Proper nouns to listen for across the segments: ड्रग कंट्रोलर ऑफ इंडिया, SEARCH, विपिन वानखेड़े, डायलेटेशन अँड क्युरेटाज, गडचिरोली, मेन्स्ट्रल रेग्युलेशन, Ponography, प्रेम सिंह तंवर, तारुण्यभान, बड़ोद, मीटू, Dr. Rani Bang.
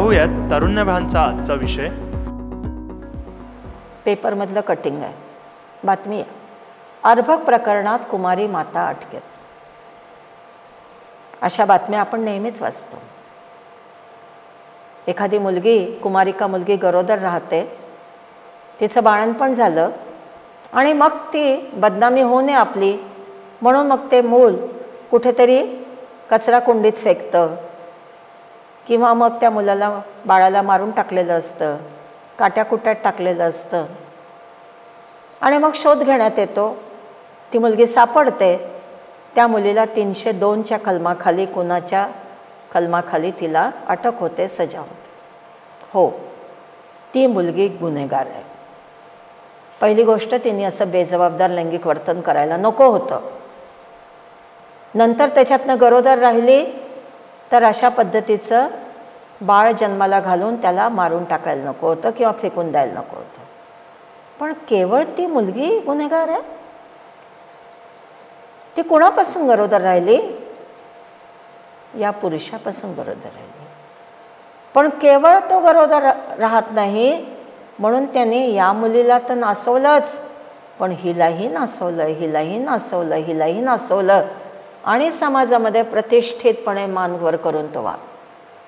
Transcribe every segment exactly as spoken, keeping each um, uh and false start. पाहूयात तारुण्यभानचा आजचा विषय पेपरमधलं कटिंग आहे। बातमी आहे, अर्भक प्रकरणात कुमारी माता अटकेत। अशा बातम्या आपण नेहमीच वाचतो। एखादी मुलगी, कुमारिका मुलगी गरोदर राहते, तिचं बाळंतपण झालं आणि मग ती बदनामी होणे आपली म्हणून मग ते मूल कुठेतरी कचरा कुंडीत फेकतं किंवा मग त्या मुलाला बाळाला मारून टाकलेलं असतं, काट्याकुट्यात टाकलेलं असतं आणि मग शोध घेण्यात येतो। ती मुलगी सापडते, त्या मुलीला तीनशे दोनच्या कलमाखाली, कोणाच्या कलमाखाली तिला अटक होते, सजा होते। हो, ती मुलगी गुन्हेगार आहे। पहिली गोष्ट, तिने असं बेजबाबदार लैंगिक वर्तन करायला नको होतं। नंतर त्याच्यातनं गरोदर राहिली तर अशा पद्धतीचं बाळ जन्माला घालून त्याला मारून टाकायला नको होतं किंवा फेकून द्यायला नको होतं। पण केवळ ती मुलगी गुन्हेगार आहे? ती कोणापासून गरोदर राहिली? या पुरुषापासून गरोदर राहिली। पण केवळ तो गरोदर राहत नाही म्हणून त्याने या मुलीला तर नासवलंच, पण हिलाही नासवलं, हिलाही नासवलं, हिलाही नासवलं आणि समाजामध्ये प्रतिष्ठितपणे मानवर करून तो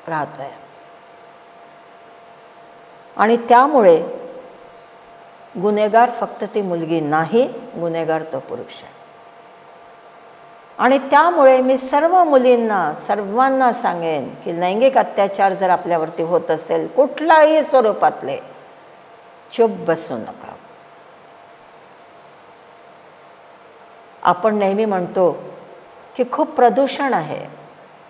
राहतोय। आणि त्यामुळे गुन्हेगार फक्त ती मुलगी नाही, गुन्हेगार तो पुरुष आहे। आणि त्यामुळे मी सर्व मुलींना, सर्वांना सांगेन की लैंगिक अत्याचार जर आपल्यावरती होत असेल कुठल्याही स्वरूपातले, चुप बसू नका। आपण नेहमी म्हणतो की खूप प्रदूषण आहे,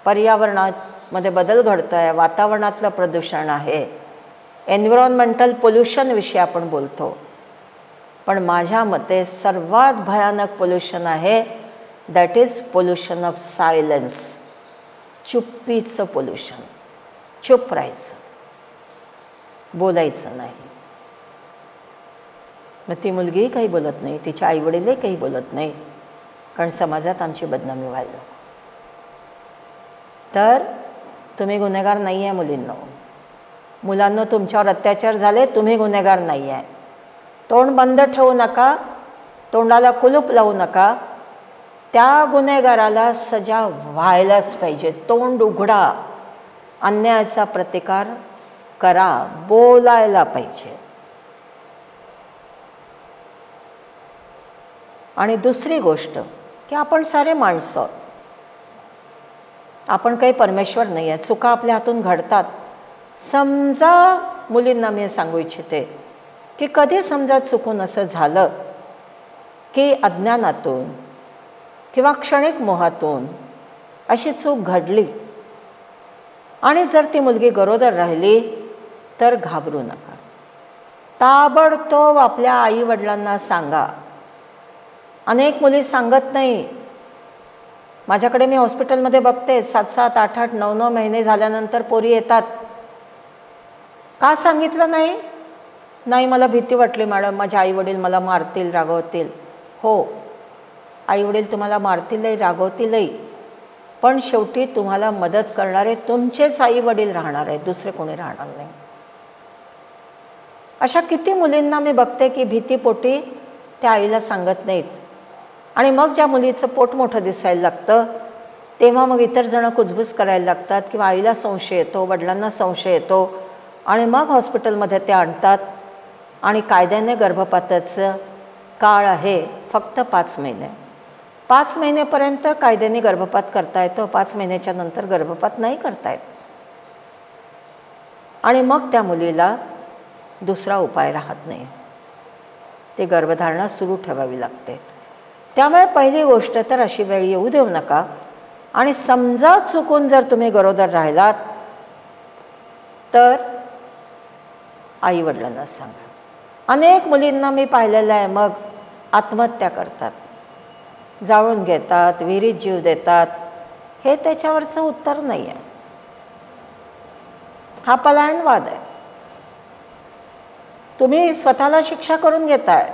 पर्यावरणामध्ये बदल घडतोय, वातावरणातलं प्रदूषण आहे, एन्व्हायरमेंटल पोल्युशन विषयी आपण बोलतो। पण माझ्या मते सर्वात भयानक पोल्युशन आहे that is pollution of silence, चुप्पीचं पोल्युशन। चुप राहायचं, बोलायचं नाही। मग ती मुलगी काही बोलत नाही, तिच्या आईवडीलही काही बोलत नाही, कारण समाजात आमची बदनामी व्हायला। तर तुम्ही गुन्हेगार नाही आहे मुलींनो, मुलांनो तुमच्यावर अत्याचार झाले, तुम्ही गुन्हेगार नाही आहे। तोंड बंद ठेवू नका, तोंडाला कुलूप लावू नका, त्या गुन्हेगाराला सजा व्हायलाच पाहिजे। तोंड उघडा, अन्यायाचा प्रतिकार करा, बोलायला पाहिजे। आणि दुसरी गोष्ट की आपण सारे माणसं, आपण काही परमेश्वर नाही आहे, चुका आपल्या हातून घडतात। समजा मुलींना मी सांगू इच्छिते की कधी समजा चुकून असं झालं की अज्ञानातून किंवा क्षणिक मोहातून अशी चूक घडली आणि जर ती मुलगी गरोदर राहिली तर घाबरू नका, ताबडतोब आपल्या आईवडिलांना सांगा। अनेक मुली सांगत नाही। माझ्याकडे मी हॉस्पिटलमध्ये बघते, सात सात आठ आठ नऊ नऊ महिने झाल्यानंतर पोरी येतात। का सांगितलं नाही? नाही मला भीती वाटली मॅडम, माझे आईवडील मला मारतील, रागवतील। हो, आईवडील तुम्हाला मारतीलही, रागवतीलही, पण शेवटी तुम्हाला मदत करणारे तुमचेच आईवडील राहणार आहेत, दुसरे कोणी राहणार नाही। अशा किती मुलींना मी बघते की भीतीपोटी त्या आईला सांगत नाहीत आणि मग ज्या मुलीचं पोट मोठं दिसायला लागतं तेव्हा मग इतर जण कुजबूज करायला लागतात किंवा आईला संशय येतो, वडिलांना संशय येतो आणि मग हॉस्पिटलमध्ये ते आणतात। आणि कायद्याने गर्भपाताचं काळ आहे फक्त पाच महिने पाच महिनेपर्यंत कायद्याने गर्भपात करता येतो, पाच महिन्याच्या नंतर गर्भपात नाही करता येत। आणि मग त्या मुलीला दुसरा उपाय राहत नाही, ते गर्भधारणा सुरू ठेवावी लागते। त्यामुळे पहिली गोष्ट तर अशी वेळ येऊ देऊ नका। आणि समजा चुकून जर तुम्ही गरोदर राहिलात तर आईवडिलांना सांगा। अनेक मुलींना मी पाहिलेलं आहे, मग आत्महत्या करतात, जाळून घेतात, विहिरीत जीव देतात। हे त्याच्यावरचं उत्तर नाही आहे, हा पलायनवाद आहे। तुम्ही स्वतःला शिक्षा करून घेताय,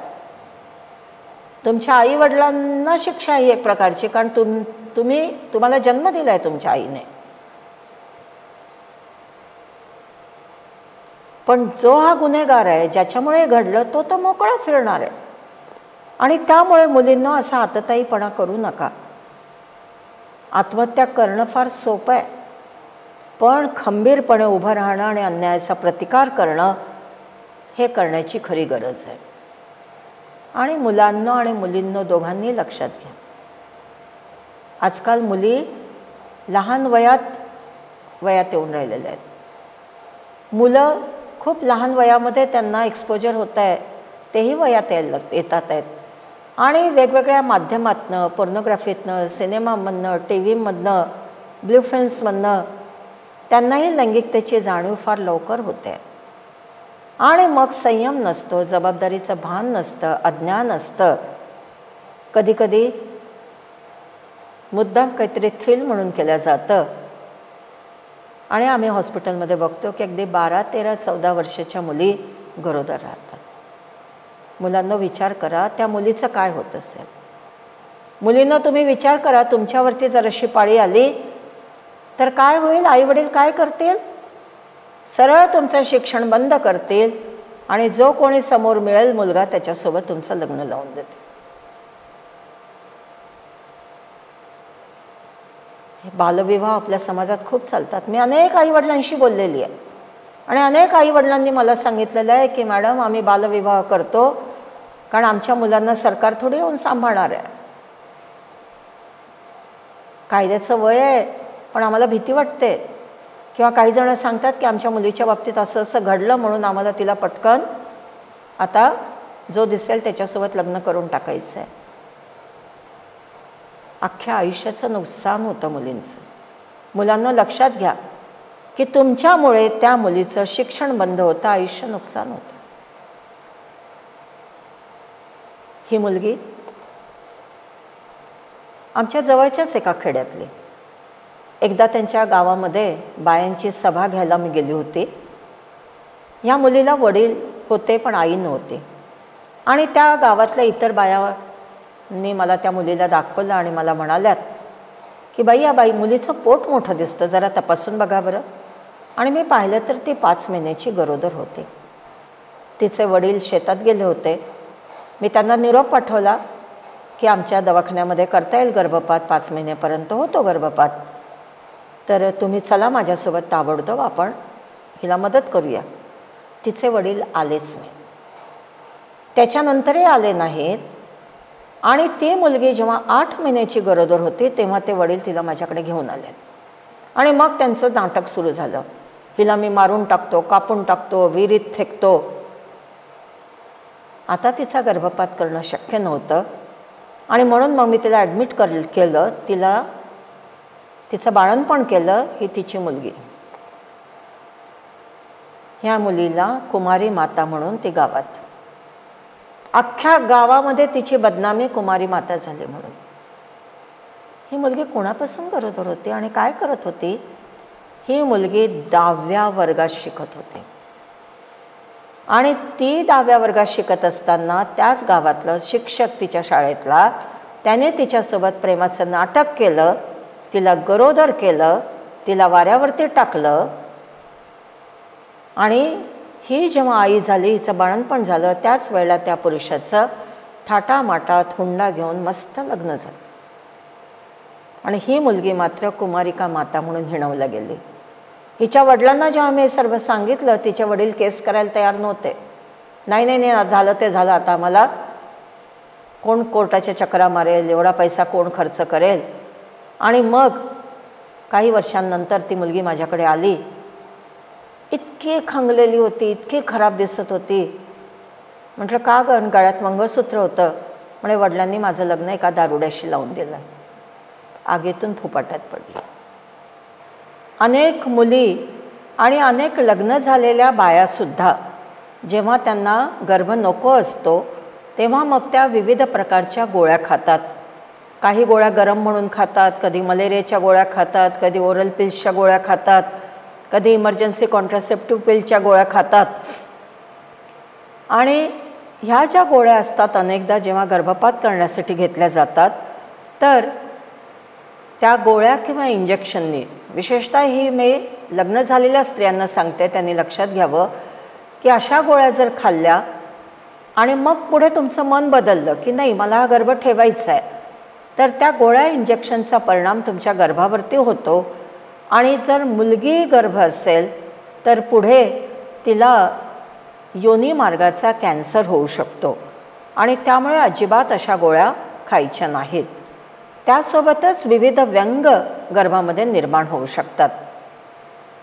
तुमच्या आईवडिलांना शिक्षा ही एक प्रकारची, कारण तुम तुम्ही तुम्हाला जन्म दिला आहे तुमच्या आईने। पण जो हा गुन्हेगार आहे ज्याच्यामुळे घडलं तो तो मोकळा फिरणार आहे आणि त्यामुळे मुलींना असा आतताईपणा करू नका। आत्महत्या करणं फार सोपं आहे पण खंबीरपणे उभं राहणं आणि अन्यायाचा प्रतिकार करणं हे करण्याची खरी गरज आहे आणि मुलांना आणि मुलींना दोघांनी लक्षात घ्या। आजकाल मुली लहान वयात वयात येऊन राहिलेले आहेत, मुलं खूप लहान वयामध्ये त्यांना एक्सपोजर होत आहे, तेही वयात येतात आहेत आणि वेगवेगळ्या माध्यमातनं पोर्नोग्राफीतनं सिनेमामधनं टी व्हीमधनं ब्लू फिल्म्समधनं त्यांनाही लैंगिकतेची जाणीव फार लवकर होते आणि मग संयम नसतो, जबाबदारीचं भान नसतं, अज्ञान असतं, कधी कधी मुद्दाम काहीतरी थ्रिल म्हणून केलं जातं आणि आम्ही हॉस्पिटलमध्ये बघतो की अगदी बारा तेरा चौदा वर्षाच्या मुली गरोदर राहतात। मुलांना विचार करा त्या मुलीचं काय होत असेल, मुलींना तुम्ही विचार करा तुमच्यावरती जर अशी पाळी आली तर काय होईल, आईवडील काय करतील, सरळ तुमचं शिक्षण बंद करतील आणि जो कोणी समोर मिळेल मुलगा त्याच्यासोबत तुमचं लग्न लावून देतील। बालविवाह आपल्या समाजात खूप चालतात। मी अनेक आईवडिलांशी बोललेली आहे आणि अनेक आईवडिलांनी मला सांगितलेलं आहे की मॅडम आम्ही बालविवाह करतो कारण आमच्या मुलांना सरकार थोडी येऊन सांभाळणार आहे, कायद्याचं वय आहे पण आम्हाला भीती वाटते, किंवा काही जण सांगतात की आमच्या मुलीच्या बाबतीत असं असं घडलं म्हणून आम्हाला तिला पटकन आता जो दिसेल त्याच्यासोबत लग्न करून टाकायचं आहे। अख्ख्या आयुष्याचं नुकसान होतं मुलींचं। मुलांना लक्षात घ्या की तुमच्यामुळे त्या मुलीचं शिक्षण बंद होतं, आयुष्य नुकसान होतं। ही मुलगी आमच्या जवळच्याच एका खेड्यातली, एकदा त्यांच्या गावामध्ये बायांची सभा घ्यायला मी गेली होती। या मुलीला वडील होते पण आई नव्हती आणि त्या गावातल्या इतर बाया ने मला त्या मुलीला दाखवलं आणि मला म्हणाल्यात की बाई या बाई मुलीचं पोट मोठं दिसतं, जरा तपासून बघा बरं। आणि मी पाहिलं तर ती पाच महिन्याची गरोदर होती। तिचे वडील शेतात गेले होते। मी त्यांना निरोप पाठवला की आमच्या दवाखान्यामध्ये करता येईल गर्भपात, पाच महिन्यापर्यंत होतो गर्भपात, तर तुम्ही चला माझ्यासोबत ताबडतोब आपण हिला मदत करूया। तिचे वडील आलेच नाही, त्याच्यानंतरही आले नाहीत आणि ती मुलगी जेव्हा आठ महिन्याची गरोदर होती तेव्हा ते वडील तिला माझ्याकडे घेऊन आले आणि मग त्यांचं नाटक सुरू झालं, हिला मी मारून टाकतो, कापून टाकतो, विहिरीत फेकतो। आता तिचा गर्भपात करणं शक्य नव्हतं आणि म्हणून मग मी तिला ॲडमिट केलं, तिला तिचं बाळंतपण केलं। ही तिची मुलगी, ह्या मुलीला कुमारी माता म्हणून ती गावात, अख्ख्या गावामध्ये तिची बदनामी कुमारी माता झाली म्हणून। ही मुलगी कोणापासून गरोदर होती आणि काय करत होती? ही मुलगी दहाव्या वर्गात शिकत होती आणि ती दहाव्या वर्गात शिकत असताना त्याच गावातलं शिक्षक तिच्या शाळेतला, त्याने तिच्यासोबत प्रेमाचं नाटक केलं, तिला गरोदर केलं, तिला वाऱ्यावरती टाकलं आणि ही जेव्हा आई झाली, हिचं बाळंतपण झालं, त्याच वेळेला त्या पुरुषाचं थाटामाटात हुंडा घेऊन मस्त लग्न झालं आणि ही मुलगी मात्र कुमारिका माता म्हणून हिणवला गेली। हिच्या वडिलांना जेव्हा मी सर्व सांगितलं, तिचे वडील केस करायला तयार नव्हते। नाही नाही नाही, झालं ते झालं, आता मला कोण कोर्टाच्या चक्रा मारेल, एवढा पैसा कोण खर्च करेल। आणि मग काही वर्षांनंतर ती मुलगी माझ्याकडे आली, इतकी खंगलेली होती, इतकी खराब दिसत होती। म्हटलं का गं? गळ्यात मंगळसूत्र होतं म्हणे, वडिलांनी माझं लग्न एका दारुड्याशी लावून दिलं, आगीतून फुफाटात पडली। अनेक मुली आणि अनेक लग्न झालेल्या बायासुद्धा जेव्हा त्यांना गर्भ नको असतो तेव्हा मग त्या विविध प्रकारच्या गोळ्या खातात। काही गोळ्या गरम म्हणून खातात, कधी मलेरियाच्या गोळ्या खातात, कधी ओरल पिल्सच्या गोळ्या खातात, कधी इमर्जन्सी कॉन्ट्रासेप्टिव्ह पिलच्या गोळ्या खातात। आणि ह्या ज्या गोळ्या असतात अनेकदा जेव्हा गर्भपात करण्यासाठी घेतल्या जातात तर त्या गोळ्या किंवा इंजेक्शननी, विशेषतः ही मी लग्न झालेल्या स्त्रियांना सांगते, त्यांनी लक्षात घ्यावं की अशा गोळ्या जर खाल्ल्या आणि मग पुढे तुमचं मन बदललं की नाही मला हा गर्भ ठेवायचा आहे, तर त्या गोळ्या इंजेक्शनचा परिणाम तुमच्या गर्भावरती होतो। आणि जर मुलगी गर्भ असेल तर पुढे तिला योनी मार्गाचा कॅन्सर होऊ शकतो आणि त्यामुळे अजिबात अशा गोळ्या खायच्या नाहीत। त्यासोबतच विविध व्यंग गर्भामध्ये निर्माण होऊ शकतात।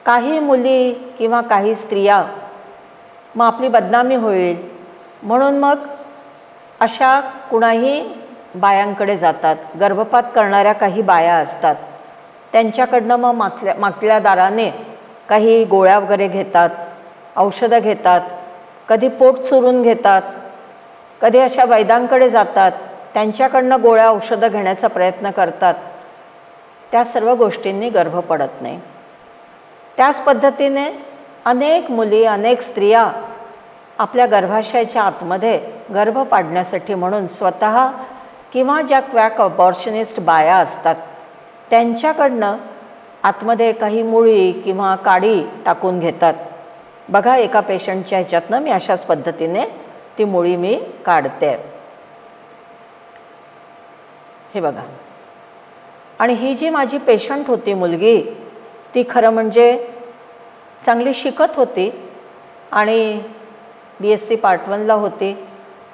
काही मुली किंवा काही स्त्रिया मग आपली बदनामी होईल म्हणून मग अशा कुणाही बायांकडे जातात, गर्भपात करणाऱ्या काही बाया असतात त्यांच्याकडनं मग मागल्या मागल्या दाराने काही गोळ्या वगैरे घेतात, औषधं घेतात, कधी पोट चुरून घेतात, कधी अशा वैद्यांकडे जातात त्यांच्याकडनं गोळ्या औषधं घेण्याचा प्रयत्न करतात। त्या सर्व गोष्टींनी गर्भ पडत नाही। त्याच पद्धतीने अनेक मुली अनेक स्त्रिया आपल्या गर्भाशयाच्या आतमध्ये गर्भ पाडण्यासाठी म्हणून स्वतः किंवा ज्या क्वॅक अबॉर्शनिस्ट बाया असतात त्यांच्याकडनं आतमध्ये काही मुळी किंवा काडी टाकून घेतात। बघा एका पेशंटच्या ह्याच्यातनं मी अशाच पद्धतीने ती मुळी मी काढते, हे बघा। आणि ही जी माझी पेशंट होती मुलगी, ती खरं म्हणजे चांगली शिकत होती आणि बी एस सी पार्ट वनला होती।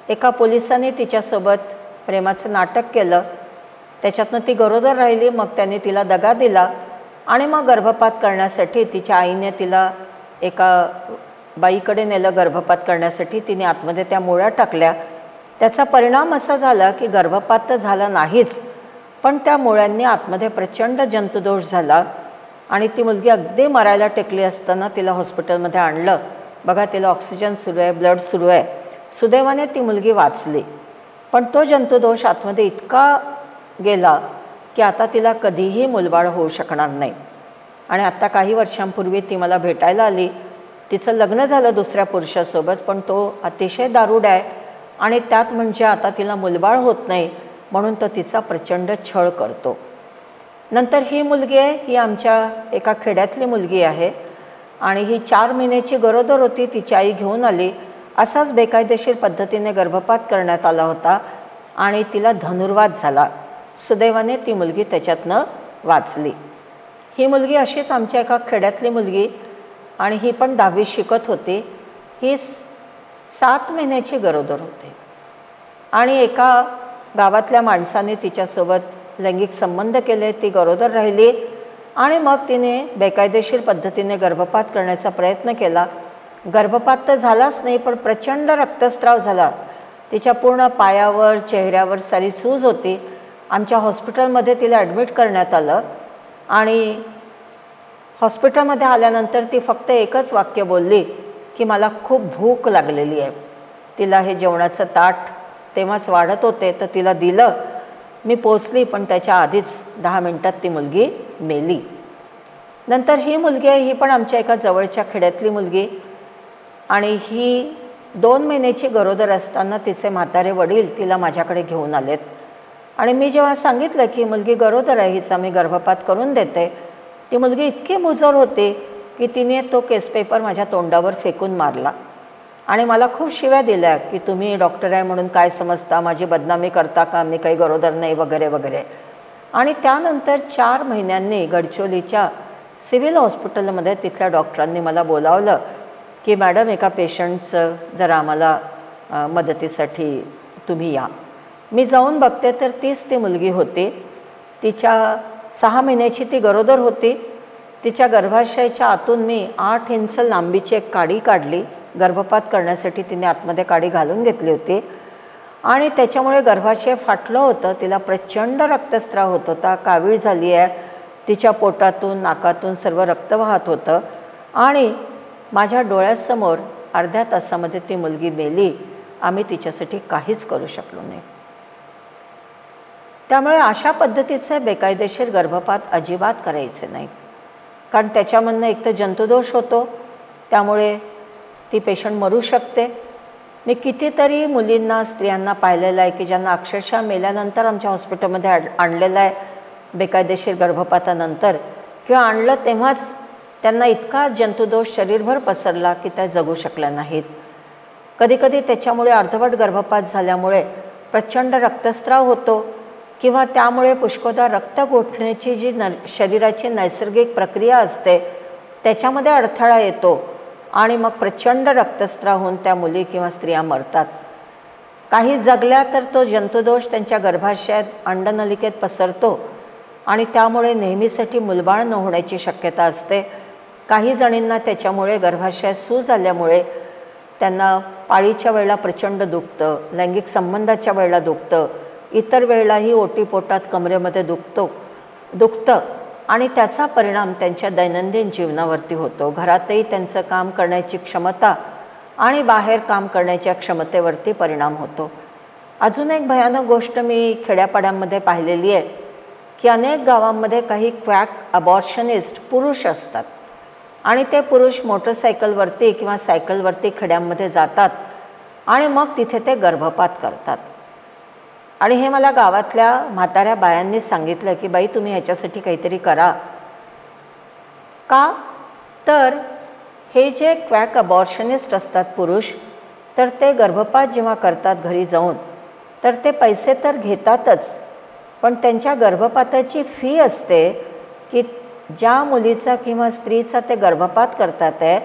एका पोलिसाने तिच्यासोबत प्रेमाचं नाटक केलं, त्याच्यातनं ती गरोदर राहिली, मग त्याने तिला दगा दिला आणि मग गर्भपात करण्यासाठी तिच्या आईने तिला एका बाईकडे नेलं गर्भपात करण्यासाठी। तिने आतमध्ये त्या मुळ्या टाकल्या, त्याचा परिणाम असा झाला की गर्भपात तर झाला नाहीच पण त्या मुळ्यांनी आतमध्ये प्रचंड जंतुदोष झाला आणि ती मुलगी अगदी मरायला टेकली असताना तिला हॉस्पिटलमध्ये आणलं। बघा तिला ऑक्सिजन सुरू आहे, ब्लड सुरू आहे, सुदैवाने ती मुलगी वाचली, पण तो जंतुदोष आतमध्ये इतका गेला की आता तिला कधीही मुलबाळ होऊ शकणार नाही। आणि आता काही वर्षांपूर्वी ती मला भेटायला आली, तिचं लग्न झालं दुसऱ्या पुरुषासोबत, पण तो अतिशय दारुड आहे आणि त्यात म्हणजे आता तिला मुलबाळ होत नाही म्हणून तो तिचा प्रचंड छळ करतो। नंतर ही मुलगी आहे, ही आमच्या एका खेड्यातली मुलगी आहे आणि ही चार महिन्याची गरोदर होती, तिची आई घेऊन आली। असाच बेकायदेशीर पद्धतीने गर्भपात करण्यात आला होता आणि तिला धनुर्वात झाला, सुदैवाने ती मुलगी त्याच्यातनं वाचली। ही मुलगी अशीच आमच्या एका खेड्यातली मुलगी आणि ही पण दहावी शिकत होती, ही सात महिन्याची गरोदर होती आणि एका गावातल्या माणसाने तिच्यासोबत लैंगिक संबंध केले, ती गरोदर राहिली आणि मग तिने बेकायदेशीर पद्धतीने गर्भपात करण्याचा प्रयत्न केला। गर्भपात तर झालाच नाही पण प्रचंड रक्तस्राव झाला, तिच्या पूर्ण पायावर चेहऱ्यावर सारी सूज होती। आमच्या हॉस्पिटलमध्ये तिला ॲडमिट करण्यात आलं आणि हॉस्पिटलमध्ये आल्यानंतर ती फक्त एकच वाक्य बोलली की मला खूप भूक लागलेली आहे। तिला हे जेवणाचं ताट तेव्हाच वाढत होते तर तिला दिलं, मी पोचली पण त्याच्या आधीच दहा मिनटात ती मुलगी मेली। नंतर ही मुलगी आहे, ही पण आमच्या एका जवळच्या खेड्यातली मुलगी आणि ही दोन महिन्याची गरोदर असताना तिचे म्हातारे वडील तिला माझ्याकडे घेऊन आलेत आणि मी जेव्हा सांगितलं की मुलगी गरोदर आहे, हिचा मी गर्भपात करून देते, ती मुलगी इतकी मुजोर होते की तिने तो केसपेपर माझ्या तोंडावर फेकून मारला आणि मला खूप शिव्या दिल्या की तुम्ही डॉक्टर आहे म्हणून काय समजता, माझी बदनामी करता का, मी काही गरोदर नाही वगैरे वगैरे। आणि त्यानंतर चार महिन्यांनी गडचिरोलीच्या सिव्हिल हॉस्पिटलमध्ये तिथल्या डॉक्टरांनी मला बोलावलं की मॅडम एका पेशंटचं जरा आम्हाला मदतीसाठी तुम्ही या। मी जाऊन बघते तर तीच ती मुलगी होती, तिच्या सहा महिन्याची ती गरोदर होती। तिच्या गर्भाशयाच्या आतून मी आठ इंच लांबीची एक काडी काढली, गर्भपात करण्यासाठी तिने आतमध्ये काडी घालून घेतली होती आणि त्याच्यामुळे गर्भाशय फाटलं होतं, तिला प्रचंड रक्तस्राव होत होता, कावीळ झाली आहे, तिच्या पोटातून नाकातून सर्व रक्त वाहत होतं आणि माझ्या डोळ्यासमोर अर्ध्या तासामध्ये ती मुलगी मेली। आम्ही तिच्यासाठी काहीच करू शकलो नाही। त्यामुळे अशा पद्धतीचे बेकायदेशीर गर्भपात अजिबात करायचे नाहीत, कारण त्याच्यामधनं एक तर जंतुदोष होतो, त्यामुळे ती पेशंट मरू शकते। मी कितीतरी मुलींना स्त्रियांना पाहिलेलं आहे की ज्यांना अक्षरशः मेल्यानंतर आमच्या हॉस्पिटलमध्ये आणलेलं आहे बेकायदेशीर गर्भपातानंतर, किंवा आणलं तेव्हाच त्यांना इतका जंतुदोष शरीरभर पसरला की त्या जगू शकल्या नाहीत। कधीकधी त्याच्यामुळे अर्धवट गर्भपात झाल्यामुळे प्रचंड रक्तस्राव होतो किंवा त्यामुळे पुष्कळदा रक्त गोठण्याची जी न शरीराची नैसर्गिक प्रक्रिया असते त्याच्यामध्ये अडथळा येतो आणि मग प्रचंड रक्तस्राव होऊन त्या मुली किंवा स्त्रिया मरतात। काही जगल्या तर तो जंतुदोष त्यांच्या गर्भाशयात अंडनलिकेत पसरतो आणि त्यामुळे नेहमीसाठी मूलबाळ न होण्याची शक्यता असते। काही जणींना त्याच्यामुळे गर्भाशयात सूज आल्यामुळे त्यांना पाळीच्या वेळेला प्रचंड दुखतं, लैंगिक संबंधाच्या वेळेला दुखतं, इतर वेळेलाही ओटीपोटात कमरेमध्ये दुखतो दुखतं आणि त्याचा परिणाम त्यांच्या दैनंदिन जीवनावरती होतो। घरातही त्यांचं काम करण्याची क्षमता आणि बाहेर काम करण्याच्या क्षमतेवरती परिणाम होतो। अजून एक भयानक गोष्ट मी खेड्यापाड्यांमध्ये पाहिलेली आहे की अनेक गावांमध्ये काही क्वॅक अबॉर्शनिस्ट पुरुष असतात आणि ते पुरुष मोटरसायकलवरती किंवा सायकलवरती खेड्यांमध्ये जातात आणि मग तिथे ते गर्भपात करतात। आणि हे मला गावातल्या म्हाताऱ्या बायांनी सांगितलं की बाई तुम्ही ह्याच्यासाठी काहीतरी करा। का तर हे जे क्वॅक अबॉर्शनिस्ट असतात पुरुष तर ते गर्भपात जेव्हा करतात घरी जाऊन तर ते पैसे तर घेतातच पण त्यांच्या गर्भपाताची फी असते की ज्या मुलीचा किंवा स्त्रीचा ते गर्भपात करतात आहे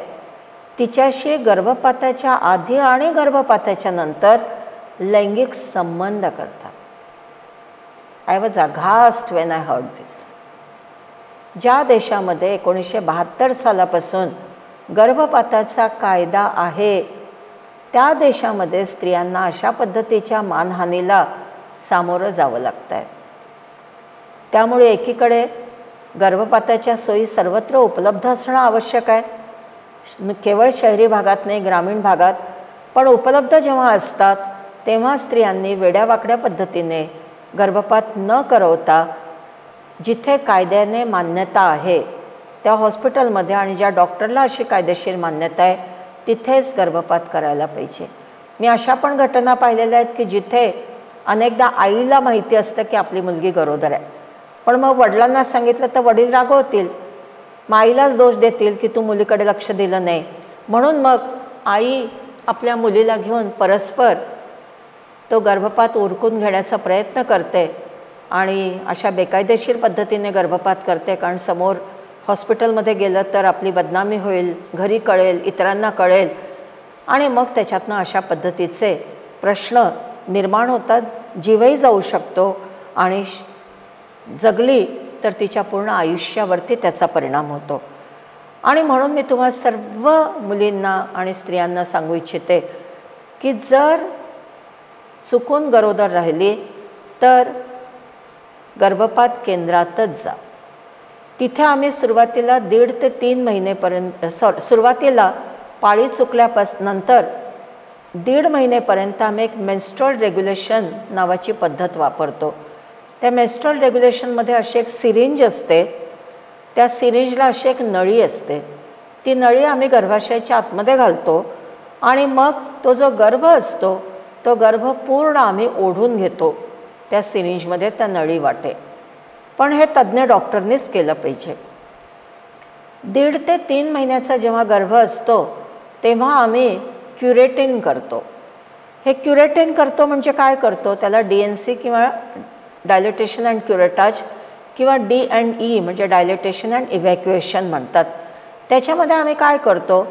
तिच्याशी गर्भपाताच्या आधी आणि गर्भपाताच्या नंतर लैंगिक संबंध करतात। I was aghast when I heard this. ज्या देशामध्ये एकोणीसशे बहात्तर सालापासून गर्भपाताचा कायदा आहे त्या देशामध्ये स्त्रियांना अशा पद्धतीच्या मानहानीला सामोरं जावं लागतं आहे। त्यामुळे एकीकडे गर्भपाताच्या सोयी सर्वत्र उपलब्ध असणं आवश्यक आहे, केवळ शहरी भागात नाही ग्रामीण भागात पण उपलब्ध जेव्हा असतात तेव्हा स्त्रियांनी वेड्यावाकड्या पद्धतीने गर्भपात न करवता जिथे कायद्याने मान्यता आहे त्या हॉस्पिटलमध्ये आणि ज्या डॉक्टरला अशी कायदेशीर मान्यता आहे तिथेच गर्भपात करायला पाहिजे। मी अशा पण घटना पाहिलेल्या आहेत की जिथे अनेकदा आईला माहिती असतं की आपली मुलगी गरोदर आहे पण मग वडिलांना सांगितलं तर वडील रागवतील, मग आईलाच दोष देतील की तू मुलीकडे लक्ष दिलं नाही, म्हणून मग आई आपल्या मुलीला घेऊन परस्पर तो गर्भपात उरकून घेण्याचा प्रयत्न करते आणि अशा बेकायदेशीर पद्धतीने गर्भपात करते। कारण समोर हॉस्पिटलमध्ये गेलं तर आपली बदनामी होईल, घरी कळेल, इतरांना कळेल आणि मग त्याच्यातनं अशा पद्धतीचे प्रश्न निर्माण होतात, जीवही जाऊ शकतो आणि जगली तर तिच्या पूर्ण आयुष्यावरती त्याचा परिणाम होतो। आणि म्हणून मी तुम्हा सर्व मुलींना आणि स्त्रियांना सांगू इच्छिते की जर चुकून गरोदर राहिली तर गर्भपात केंद्रातच जा। तिथे आम्ही सुरुवातीला दीड ते तीन महिनेपर्यंत सॉरी सुरुवातीला पाळी चुकल्यापासनंतर दीड महिनेपर्यंत आम्ही एक मेन्स्ट्रल रेग्युलेशन नावाची पद्धत वापरतो। त्या मेन्स्ट्रल रेग्युलेशनमध्ये अशी एक सिरिंज असते, त्या सिरिंजला अशी एक नळी असते, ती नळी आम्ही गर्भाशयाच्या आतमध्ये घालतो आणि मग तो जो गर्भ असतो तो गर्भ पूर्ण आम्ही ओढून घेतो त्या सिरिंजमध्ये त्या नळी वाटे। पण हे तज्ज्ञ डॉक्टरनेच केलं पाहिजे। दीड ते तीन महिन्याचा जेव्हा गर्भ असतो तेव्हा आम्ही क्युरेटिंग करतो। हे क्युरेटिंग करतो म्हणजे काय करतो, त्याला डी एन सी किंवा डायलेटेशन अँड क्युरेटाज किंवा डी अँड ई म्हणजे डायलेटेशन अँड इव्हॅक्युएशन म्हणतात। त्याच्यामध्ये आम्ही काय करतो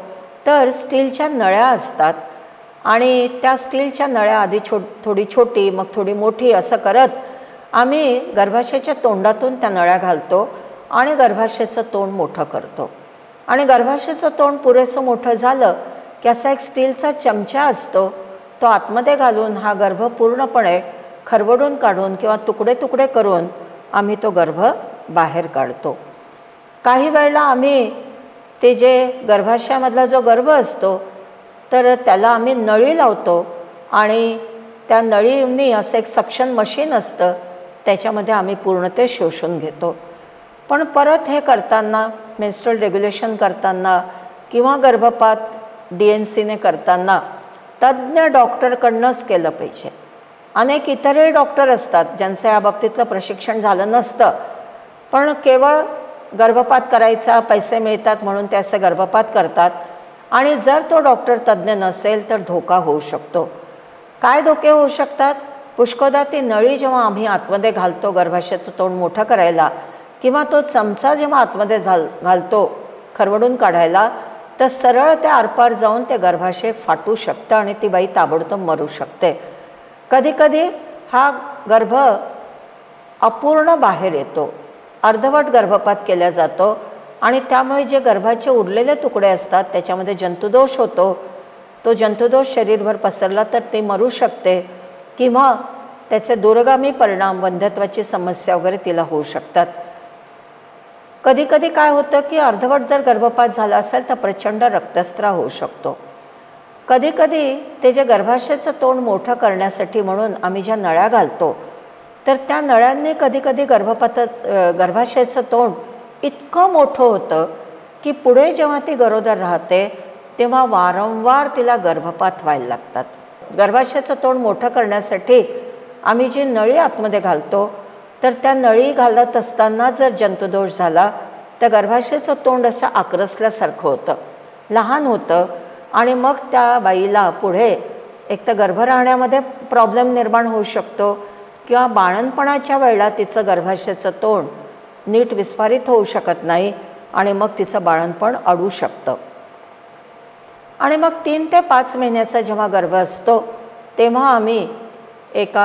तर स्टीलच्या नळ्या असतात आणि त्या स्टीलच्या नळ्या आधी छो थोडी छोटी मग थोडी मोठी असं करत आम्ही गर्भाशयाच्या तोंडातून त्या नळ्या घालतो आणि गर्भाशयाचं तोंड मोठं करतो। आणि गर्भाशयाचं तोंड पुरेसं मोठं झालं की असा एक स्टीलचा चमचा असतो तो आतमध्ये घालून हा गर्भ पूर्णपणे खरवडून काढून किंवा तुकडे तुकडे करून आम्ही तो गर्भ बाहेर काढतो। काही वेळेला आम्ही ते जे गर्भाशयामधला जो गर्भ असतो तर त्याला आम्ही नळी लावतो आणि त्या नळीने असं एक सक्शन मशीन असतं त्याच्यामध्ये आम्ही पूर्ण ते शोषून घेतो। पण परत हे करताना मेन्स्ट्रल रेग्युलेशन करताना किंवा गर्भपात डी एन सीने करताना तज्ज्ञ डॉक्टरकडनंच केलं पाहिजे। अनेक इतरही डॉक्टर असतात ज्यांचं या बाबतीतलं प्रशिक्षण झालं नसतं पण केवळ गर्भपात करायचा, पैसे मिळतात म्हणून त्याचा गर्भपात करतात आणि जर तो डॉक्टर तज्ञ नसेल तर धोका होऊ शकतो। काय धोके होऊ शकतात? पुष्कदा ती नळी जेव्हा आम्ही आतमध्ये घालतो गर्भाशयाचं तोंड मोठं करायला किंवा तो चमचा जेव्हा आतमध्ये घालतो खरवडून काढायला तर सरळ त्या आरपार जाऊन ते गर्भाशय फाटू शकतं आणि ती बाई ताबडतोब मरू शकते। कधी कधी हा गर्भ अपूर्ण बाहेर येतो, अर्धवट गर्भपात केला जातो आणि त्यामुळे जे गर्भाचे उरलेले तुकडे असतात त्याच्यामध्ये जंतुदोष होतो। तो जंतुदोष शरीरभर पसरला तर ते मरू शकते किंवा त्याचे दूरगामी परिणाम वंध्यत्वाची समस्या वगैरे तिला होऊ शकतात। कधी कधी काय होतं की अर्धवट जर गर्भपात झाला असेल तर प्रचंड रक्तस्राव होऊ शकतो। कधी कधी ते जे गर्भाशयाचं तोंड मोठं करण्यासाठी म्हणून आम्ही ज्या नळ्या घालतो तर त्या नळ्यांनी कधी कधी गर्भपात गर्भाशयाचं तोंड इतकं मोठं होतं की पुढे जेव्हा ती गरोदर राहते तेव्हा वारंवार तिला गर्भपात व्हायला लागतात। गर्भाशयाचं तोंड मोठं करण्यासाठी आम्ही जी नळी आतमध्ये घालतो तर त्या नळी घालत असताना जर जंतुदोष झाला तर गर्भाशयाचं तोंड असं आक्रसल्यासारखं होतं, लहान होतं आणि मग त्या बाईला पुढे एक तर गर्भ राहण्यामध्ये प्रॉब्लेम निर्माण होऊ शकतो किंवा बाळंतपणाच्या वेळेला तिचं गर्भाशयाचं तोंड नीट विस्फारित होऊ शकत नाही आणि मग तिचं बाळंतपण अडू शकतं। आणि मग तीन ते पाच महिन्याचा जेव्हा गर्भ असतो तेव्हा आम्ही एका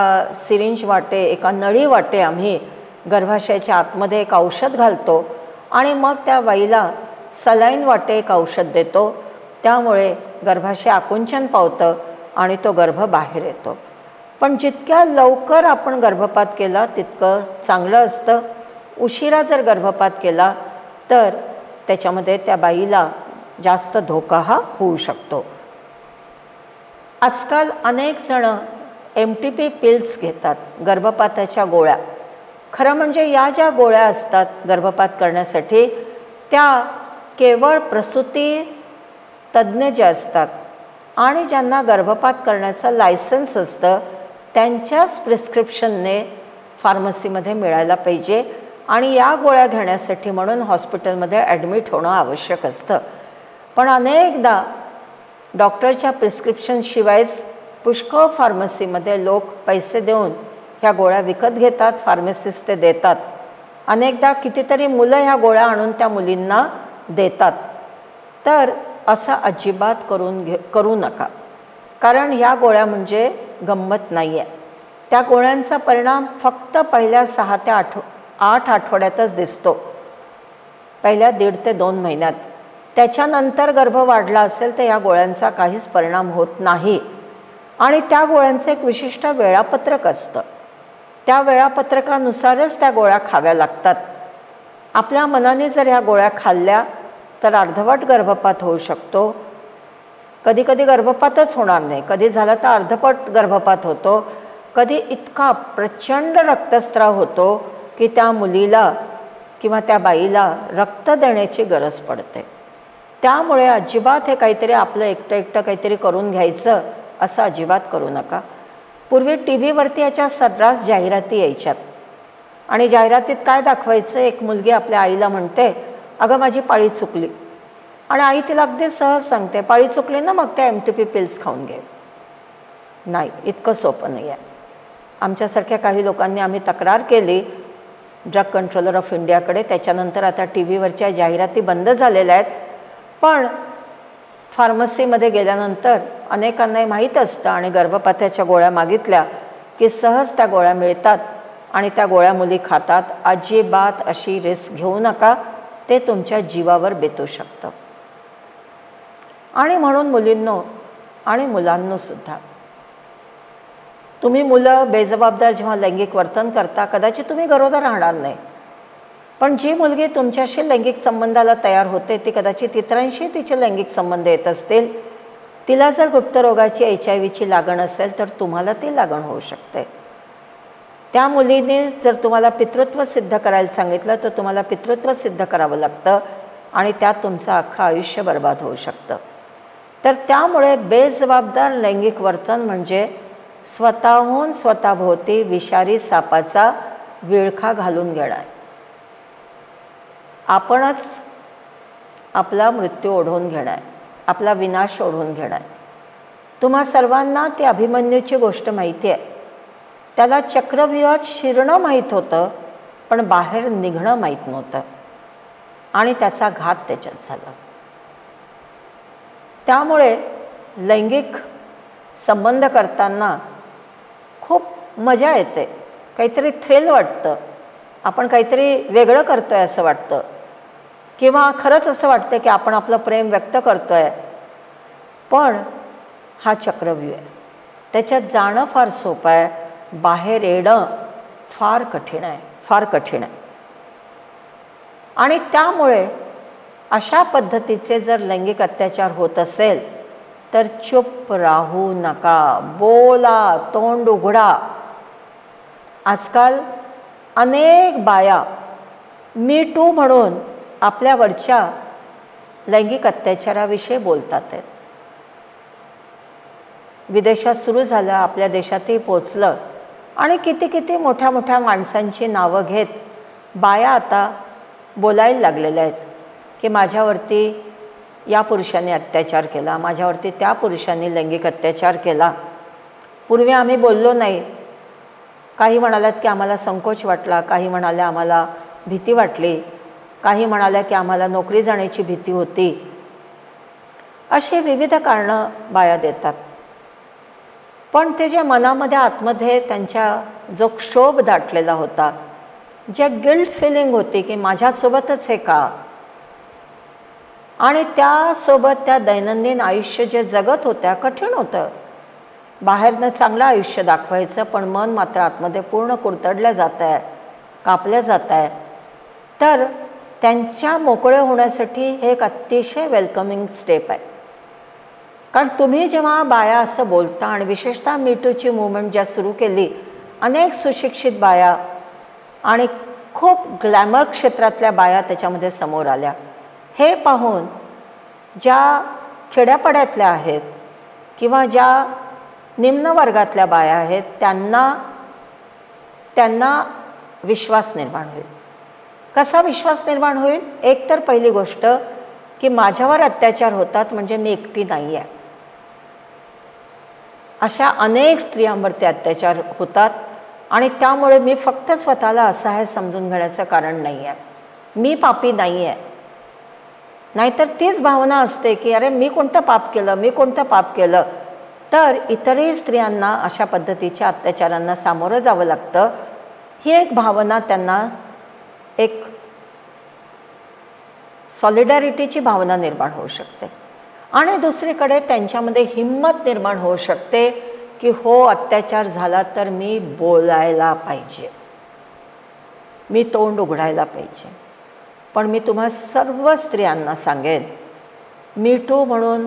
सिरिंज वाटे एका नळी वाटे आम्ही गर्भाशयाच्या आतमध्ये एक औषध घालतो आणि मग त्या बाईला सलाईन वाटे एक औषध देतो, त्यामुळे गर्भाशय आकुंचन पावतं आणि तो गर्भ बाहेर येतो। पण जितक्या लवकर आपण गर्भपात केला तितकं चांगलं असतं। उशिरा जर गर्भपात केला तर त्याच्यामध्ये त्या बाईला जास्त धोका हा होऊ शकतो। आजकाल अनेक जण एम टी पी पिल्स घेतात, गर्भपाताच्या गोळ्या। खरं म्हणजे या ज्या गोळ्या असतात गर्भपात करण्यासाठी त्या केवळ प्रसूती तज्ज्ञ जे असतात आणि ज्यांना गर्भपात करण्याचं लायसन्स असतं त्यांच्याच प्रिस्क्रिप्शनने फार्मसीमध्ये मिळायला पाहिजे आणि या गोळ्या घेण्यासाठी म्हणून हॉस्पिटलमध्ये ॲडमिट होणं आवश्यक असतं। पण अनेकदा डॉक्टरच्या प्रिस्क्रिप्शनशिवायच पुष्कळ फार्मसीमध्ये लोक पैसे देऊन ह्या गोळ्या विकत घेतात, फार्मसिस्ट ते देतात। अनेकदा कितीतरी मुलं ह्या गोळ्या आणून त्या मुलींना देतात। तर असं अजिबात करून घे करू नका, कारण ह्या गोळ्या म्हणजे गंमत नाही आहे। त्या गोळ्यांचा परिणाम फक्त पहिल्या सहा ते आठ आठ आठवड्यातच दिसतो, पहिल्या दीड ते दोन महिन्यात। त्याच्यानंतर गर्भ वाढला असेल तर या गोळ्यांचा काहीच परिणाम होत नाही आणि त्या गोळ्यांचं एक विशिष्ट वेळापत्रक असतं, त्या वेळापत्रकानुसारच त्या गोळ्या खाव्या लागतात। आपल्या मनाने जर ह्या गोळ्या खाल्ल्या तर अर्धवट गर्भपात होऊ शकतो, कधी कधी गर्भपातच होणार नाही, कधी झाला तर अर्धपट गर्भपात होतो, कधी इतका प्रचंड रक्तस्राव होतो की त्या मुलीला किंवा त्या बाईला रक्त देण्याची गरज पडते। त्यामुळे अजिबात हे काहीतरी आपलं एकटं एकटं काहीतरी करून घ्यायचं असं अजिबात करू नका। पूर्वी टी व्हीवरती याच्या सर्रास जाहिराती यायच्यात आणि जाहिरातीत काय दाखवायचं, एक मुलगी आपल्या आईला म्हणते अगं माझी पाळी चुकली आणि आई तिला अगदी सहज सांगते पाळी चुकली ना मग त्या एम टी पी पिल्स खाऊन घे। नाही, इतकं सोपं नाही आहे। आमच्यासारख्या काही लोकांनी आम्ही तक्रार केली ड्रग कंट्रोलर ऑफ इंडियाकडे, त्याच्यानंतर आता टी व्हीवरच्या जाहिराती बंद झालेल्या आहेत। पण फार्मसीमध्ये गेल्यानंतर अनेकांनाही माहीत असतं आणि गर्भपाताच्या गोळ्या मागितल्या की सहज त्या गोळ्या मिळतात आणि त्या गोळ्या मुली खातात। अजिबात अशी रिस्क घेऊ नका, ते तुमच्या जीवावर बेतू शकतं। आणि म्हणून मुलींनो आणि मुलांनोसुद्धा, तुम्ही मुलं बेजबाबदार जेव्हा लैंगिक वर्तन करता कदाचित तुम्ही गरोदर राहणार नाही, पण जी मुलगी तुमच्याशी लैंगिक संबंधाला तयार होते ती कदाचित इतरांशी तिचे लैंगिक संबंध येत असतील, तिला जर गुप्तरोगाची एच आय व्हीची लागण असेल तर तुम्हाला ती लागण होऊ शकते। त्या मुलीने जर तुम्हाला पितृत्व सिद्ध करायला सांगितलं तर तुम्हाला पितृत्व सिद्ध करावं लागतं आणि त्यात तुमचं अख्खं आयुष्य बर्बाद होऊ शकतं। तर त्यामुळे बेजबाबदार लैंगिक वर्तन म्हणजे स्वतःहून स्वतःभोवती विषारी सापाचा विळखा घालून घेणं आहे। आपणच आपला मृत्यू ओढवून घेणार, आपला विनाश ओढवून घेणार। तुम्हा सर्वांना ते अभिमन्यूची गोष्ट माहिती आहे। त्याला चक्रव्यूहात शिरणं माहीत होतं पण बाहेर निघणं माहीत नव्हतं आणि त्याचा घात त्याच्यात झाला। त्यामुळे लैंगिक संबंध करताना खूप मजा येते, काहीतरी थ्रिल वाटतं, आपण काहीतरी वेगळं करतोय असं वाटतं, किंवा खरंच असं वाटतं की आपण आपलं प्रेम व्यक्त करतोय। पण हा चक्रव्यूह आहे, त्याच्यात जाणं फार सोपं आहे, बाहेर येणं फार कठीण आहे, फार कठीण आहे। आणि त्यामुळे अशा पद्धतीचे जर लैंगिक अत्याचार होत असेल तर चुप राहू नका, बोला, तोंड उघडा। आजकाल अनेक बाया मी टू म्हणून आपल्यावरच्या लैंगिक अत्याचाराविषयी बोलतात आहेत। विदेशात सुरू झालं, आपल्या देशातही पोचलं आणि किती किती मोठ्या मोठ्या माणसांची नावं घेत बाया आता बोलायला लागलेल्या आहेत की माझ्यावरती या पुरुषाने अत्याचार केला, माझ्यावरती त्या पुरुषाने लैंगिक अत्याचार केला। पूर्वी आम्ही बोललो नाही, काही म्हणाल्यात की आम्हाला संकोच वाटला, काही म्हणाल्या आम्हाला भीती वाटली, काही म्हणाल्या की आम्हाला नोकरी जाण्याची भीती होती। असे विविध कारणं बाया देतात। पण ते जे मनामध्ये आतमध्ये त्यांच्या जो क्षोभ दाटलेला होता, जे गिल्ट फिलिंग होती की माझ्यासोबतच हे का, आणि त्यासोबत त्या दैनंदिन आयुष्य जे जगत होत्या, कठीण होतं। बाहेरनं चांगलं आयुष्य दाखवायचं पण मन मात्र आतमध्ये पूर्ण कुरतडलं जात आहे, कापलं जात आहे। तर त्यांच्या मोकळे होण्यासाठी हे एक अतिशय वेलकमिंग स्टेप आहे। कारण तुम्ही जेव्हा बाया असं बोलता, आणि विशेषतः मीटूची मुवमेंट ज्या सुरू केली, अनेक सुशिक्षित बाया आणि खूप ग्लॅमर क्षेत्रातल्या बाया त्याच्यामध्ये समोर आल्या। हे पाहून ज्या खेड्यापाड्यातल्या आहेत किंवा ज्या निम्न वर्गातल्या बाया आहेत त्यांना त्यांना विश्वास निर्माण होईल। कसा विश्वास निर्माण होईल? एक तर पहिली गोष्ट की माझ्यावर अत्याचार होतात म्हणजे मी एकटी नाही आहे, अशा अनेक स्त्रियांवर ते अत्याचार होतात आणि त्यामुळे मी फक्त स्वतःला असं आहे समजून घेण्याचं कारण नाही आहे, मी पापी नाही आहे। नाहीतर तीच भावना असते की अरे मी कोणतं पाप केलं, मी कोणतं पाप केलं। तर इतरही स्त्रियांना अशा पद्धतीच्या अत्याचारांना सामोरं जावं लागतं। ही एक भावना त्यांना, एक सॉलिडॅरिटीची भावना निर्माण होऊ शकते आणि दुसरीकडे त्यांच्यामध्ये हिंमत निर्माण होऊ शकते की हो, अत्याचार झाला तर मी बोलायला पाहिजे, मी तोंड उघडायला पाहिजे। पण मी तुम्हा सर्व स्त्रियांना सांगेन, मी टू म्हणून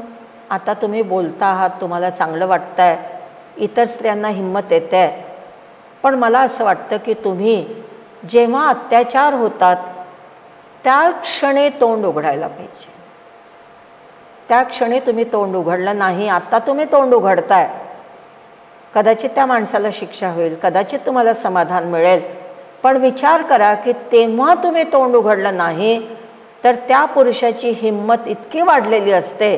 आता तुम्ही बोलता आहात, तुम्हाला चांगलं वाटतं आहे, इतर स्त्रियांना हिंमत येते आहे, पण मला असं वाटतं की तुम्ही जेव्हा अत्याचार होतात त्या क्षणी तोंड उघडायला पाहिजे। त्या क्षणी तुम्ही तोंड उघडलं नाही, आता तुम्ही तोंड उघडताय, कदाचित त्या माणसाला शिक्षा होईल, कदाचित तुम्हाला समाधान मिळेल, पण विचार करा की तेव्हा तुम्ही तोंड उघडलं नाही तर त्या पुरुषाची हिंमत इतकी वाढलेली असते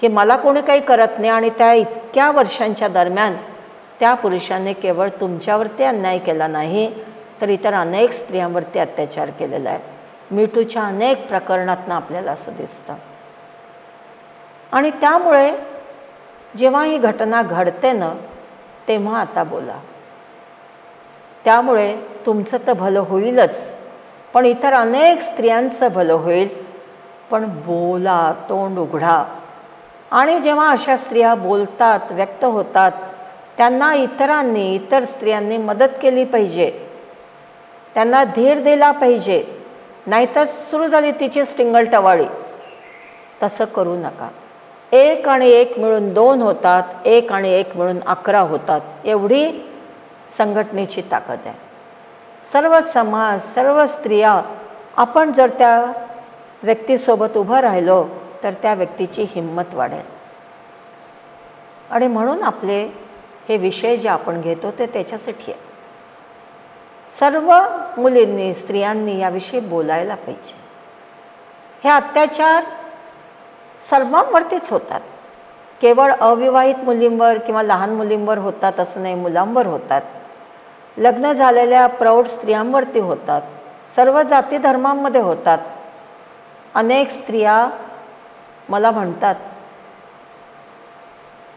की मला कोणी काही करत नाही, आणि त्या इतक्या वर्षांच्या दरम्यान त्या पुरुषाने केवळ तुमच्यावरती अन्याय केला नाही तर इतर अनेक स्त्रियांवरती अत्याचार केलेला आहे। मीटूच्या अनेक प्रकरणातून आपल्याला असं दिसतं। आणि त्यामुळे जेव्हा ही घटना घडते ना तेव्हा आता बोला, त्यामुळे तुमचं तर भलं होईलच पण इतर अनेक स्त्रियांचं भलं होईल। पण बोला, तोंड उघडा। आणि जेव्हा अशा स्त्रिया बोलतात, व्यक्त होतात, त्यांना इतरांनी, इतर स्त्रियांनी मदत केली पाहिजे, त्यांना धीर दिला पाहिजे, नाहीतर सुरू झाली तिची स्टिंगल टवाळी। तसं करू नका। एक आणि एक मिळून दोन होतात, एक आणि एक मिळून अकरा होतात, एवढी संघटनेची ताकद आहे। सर्व समाज, सर्व स्त्रिया आपण जर त्या व्यक्तीसोबत उभं राहिलो तर त्या व्यक्तीची हिंमत वाढेल। आणि म्हणून आपले हे विषय जे आपण घेतो ते त्याच्यासाठी आहे। सर्व मुलींनी, स्त्रियांनी याविषयी बोलायला पाहिजे। हे अत्याचार सर्वांवरतीच होतात. केवळ अविवाहित मुलींवर किंवा लहान मुलींवर होतात असं नाही, मुलांवर होतात, लग्न झालेल्या प्रौढ स्त्रियांवरती होतात, सर्व जाती धर्मांमध्ये होतात. अनेक स्त्रिया मला म्हणतात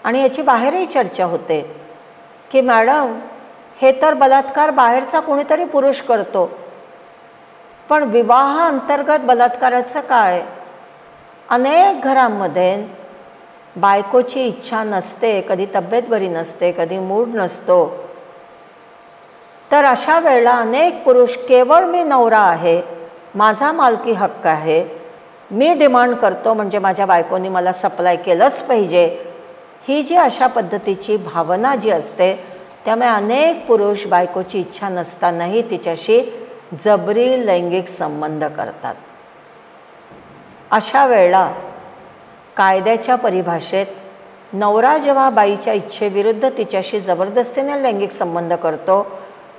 आणि याची बाहेरही चर्चा होते की मॅडम हे तर बलात्कार बाहेरचा कोणीतरी पुरुष करतो, पण विवाह अंतर्गत बलात्काराचं काय? अनेक घरांमध्ये बायकोची इच्छा नसते, कधी तब्येत बरी नसते, कधी मूड नसतो, तर अशा वेळेला अनेक पुरुष केवळ मी नवरा आहे, माझा मालकी हक्क आहे, मी डिमांड करतो म्हणजे माझ्या बायकोनी मला सप्लाय केलंच पाहिजे, ही जी अशा पद्धतीची भावना जी असते, त्यामुळे अनेक पुरुष बायकोची इच्छा नसतानाही तिच्याशी जबरी लैंगिक संबंध करतात. अशा वेळेला कायद्याच्या परिभाषेत नवरा जेव्हा बाईच्या इच्छेविरुद्ध तिच्याशी जबरदस्तीने लैंगिक संबंध करतो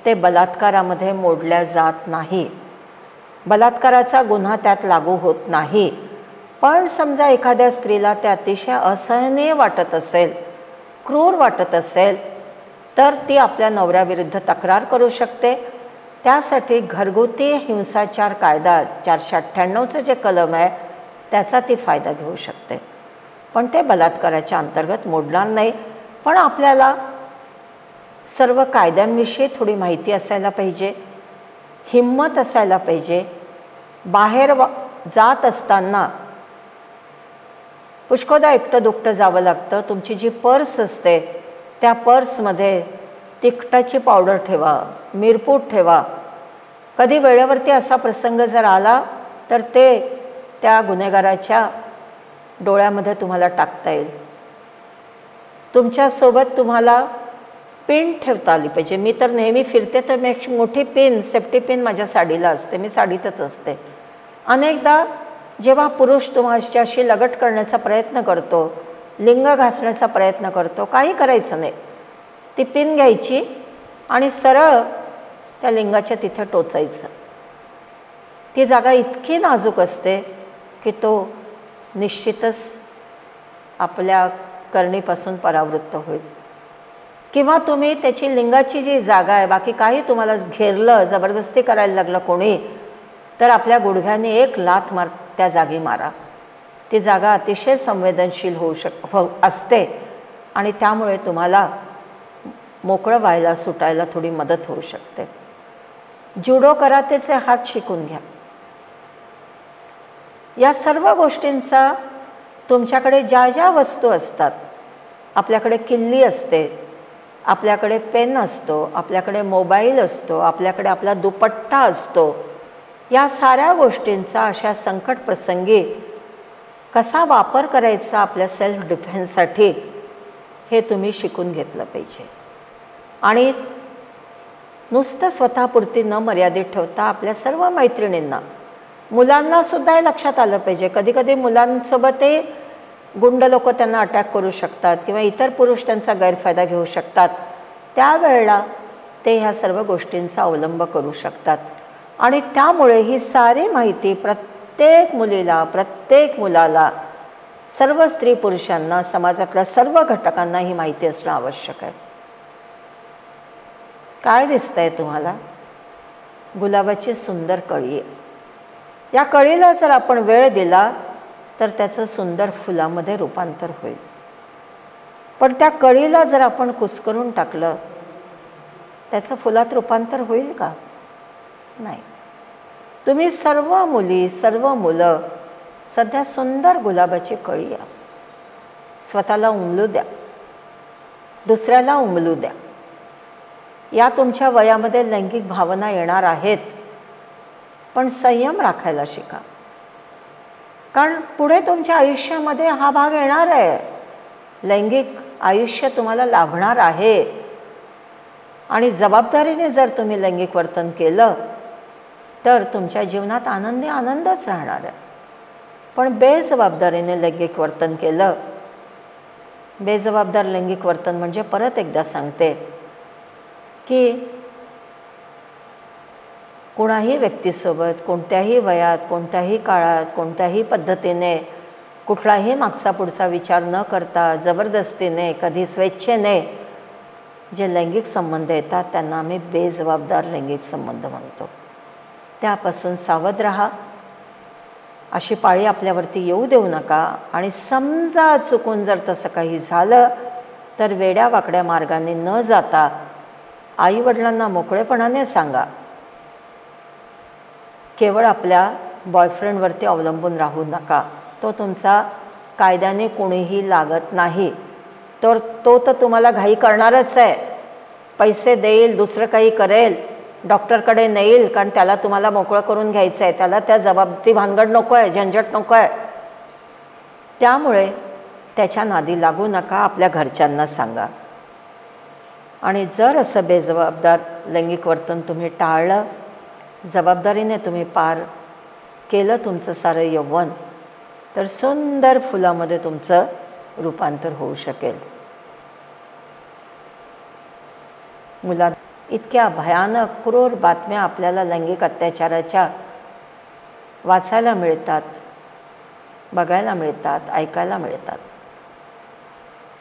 ते बलात्कारामध्ये मोडल्या जात नाही, बलात्काराचा गुन्हा त्यात लागू होत नाही. पण समजा एखाद्या स्त्रीला ते अतिशय असहनीय वाटत असेल, क्रूर वाटत असेल, तर ती आपल्या नवऱ्याविरुद्ध तक्रार करू शकते. त्यासाठी घरगुती हिंसाचार कायदा चारशे अठ्ठ्याण्णवचं जे कलम आहे त्याचा ती फायदा घेऊ शकते, पण ते बलात्काराच्या अंतर्गत मोडणार नाही. पण आपल्याला सर्व कायद्यांविषयी थोडी माहिती असायला पाहिजे, हिंमत असायला पाहिजे. बाहेर वा जात असताना पुष्कळदा एकटं दुकटं जावं लागतं. तुमची जी पर्स असते त्या पर्समध्ये तिखटाची पावडर ठेवा, मिरपूड ठेवा. कधी वेळेवरती असा प्रसंग जर आला तर ते त्या गुन्हेगाराच्या डोळ्यामध्ये तुम्हाला टाकता येईल. तुमच्यासोबत तुम्हाला पिन ठेवता आली पाहिजे. मी तर नेहमी फिरते तर मी एक मोठी पिन, सेफ्टी पिन माझ्या साडीला असते, मी साडीतच असते. अनेकदा जेव्हा पुरुष तुमच्याशी लगट करण्याचा प्रयत्न करतो, लिंग घासण्याचा प्रयत्न करतो, काही करायचं नाही, ती पिन घ्यायची आणि सरळ त्या लिंगाच्या तिथे टोचायचं. ती जागा इतकी नाजूक असते की तो निश्चितच आपल्या करणीपासून परावृत्त होईल. किंवा तुम्ही त्याची लिंगाची जी जागा आहे, बाकी काही तुम्हाला घेरलं, जबरदस्ती करायला लागलं कोणी, तर आपल्या गुडघ्याने एक लाथ मार त्या जागी मारा. ती जागा अतिशय संवेदनशील होऊ शक हो असते आणि त्यामुळे तुम्हाला मोकळं व्हायला, सुटायला थोडी मदत होऊ शकते. जुडो कराटेचे हात शिकून घ्या. या सर्व गोष्टींचा तुमच्याकडे ज्या ज्या वस्तू असतात, आपल्याकडे किल्ली असते, आपल्याकडे पेन असतो, आपल्याकडे मोबाईल असतो, आपल्याकडे आपला दुपट्टा असतो, या साऱ्या गोष्टींचा अशा संकट प्रसंगी कसा वापर करायचा आपल्या सेल्फ डिफेन्ससाठी हे तुम्ही शिकून घेतलं पाहिजे. आणि नुसतं स्वतःपुरती न मर्यादित ठेवता आपल्या सर्व मैत्रिणींना, मुलांनासुद्धा हे लक्षात आलं पाहिजे. कधीकधी मुलांसोबतही गुंड लोक त्यांना अटॅक करू शकतात किंवा इतर पुरुष त्यांचा गैरफायदा घेऊ शकतात. त्यावेळेला ते ह्या सर्व गोष्टींचा अवलंब करू शकतात. आणि त्यामुळे ही सारी माहिती प्रत्येक मुलीला, प्रत्येक मुलाला, सर्व स्त्री पुरुषांना, समाजातल्या सर्व घटकांना ही माहिती असणं आवश्यक आहे. काय दिसतंय तुम्हाला? गुलाबाची सुंदर कळी. या कळीला जर आपण वेळ दिला तर त्याचं सुंदर फुलामध्ये रूपांतर होईल. पण त्या कळीला जर आपण कुस्करून टाकलं, त्याचं फुलात रूपांतर होईल का? नाही. तुम्ही सर्व मुली, सर्व मुलं सध्या सुंदर गुलाबाची कळी या. स्वतःला उमलू द्या, दुसऱ्याला उमलू द्या. या तुमच्या वयामध्ये लैंगिक भावना येणार आहेत, पण संयम राखायला शिका, कारण पुढे तुमच्या आयुष्यामध्ये हा भाग येणार आहे. लैंगिक आयुष्य तुम्हाला लाभणार आहे आणि जबाबदारीने जर तुम्ही लैंगिक वर्तन केलं तर तुमच्या जीवनात आनंदी आनंदच राहणार आहे. पण बेजबाबदारीने लैंगिक वर्तन केलं, बेजबाबदार लैंगिक वर्तन म्हणजे परत एकदा सांगते की कोणाही व्यक्तीसोबत कोणत्याही वयात कोणत्याही काळात कोणत्याही पद्धतीने कुठलाही मागचा पुढचा विचार न करता जबरदस्तीने कधी स्वेच्छेने जे लैंगिक संबंध येतात त्यांना आम्ही बेजबाबदार लैंगिक संबंध म्हणतो। त्यापासून सावध राहा, अशी पाळी आपल्यावरती येऊ देऊ नका। आणि समजा चुकून जर तसं काही झालं तर वेड्या वाकड्या मार्गाने न जाता आई वडिलांना मोकळेपणाने सांगा। केवळ आपल्या बॉयफ्रेंडवरती अवलंबून राहू नका, तो तुमचा कायद्याने कोणीही लागत नाही। तर तो तर तुम्हाला घाई करणारच आहे, पैसे देईल, दुसरं काही करेल, डॉक्टरकडे नेईल, कारण त्याला तुम्हाला मोकळं करून घ्यायचं आहे, त्याला त्या जबाबदारी भानगड नको आहे, झंझट नको आहे। त्यामुळे त्याच्या नादी लागू नका, आपल्या घरच्यांना सांगा। आणि जर असं बेजबाबदार लैंगिक वर्तन तुम्ही टाळलं, जबाबदारीने तुम्ही पार केलं तुमचं सारं यौवन, तर सुंदर फुलामध्ये तुमचं रूपांतर होऊ शकेल। मुला इतक्या भयानक क्रूर बातम्या आपल्याला लैंगिक अत्याचाराच्या वाचायला मिळतात, बघायला मिळतात, ऐकायला मिळतात।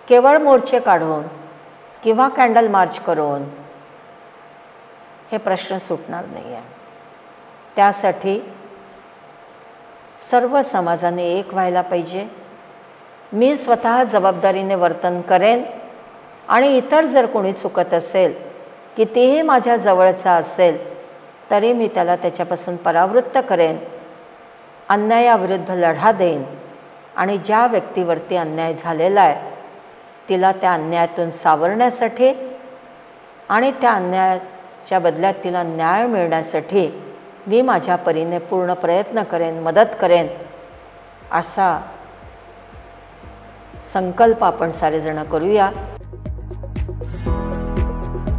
केवळ मोर्चे काढून किंवा कॅन्डल मार्च करून हे प्रश्न सुटणार नाही आहे। त्यासाठी सर्व समाजाने एक व्हायला पाहिजे। मी स्वतः जबाबदारीने वर्तन करेन आणि इतर जर कोणी चुकत असेल, कितीही माझ्या जवळचा असेल तरी मी त्याला त्याच्यापासून परावृत्त करेन, अन्यायाविरुद्ध लढा देईन आणि ज्या व्यक्तीवरती अन्याय झालेला आहे तिला त्या अन्यायातून सावरण्यासाठी आणि त्या अन्यायाच्या बदल्यात तिला न्याय मिळण्यासाठी मी माझ्या परीने पूर्ण प्रयत्न करेन, मदत करेन, असा संकल्प आपण सारेजण करूया।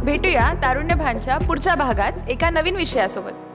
भेटूया तारुण्य भानच्या पुढच्या भागात एका नवीन विषयासोबत।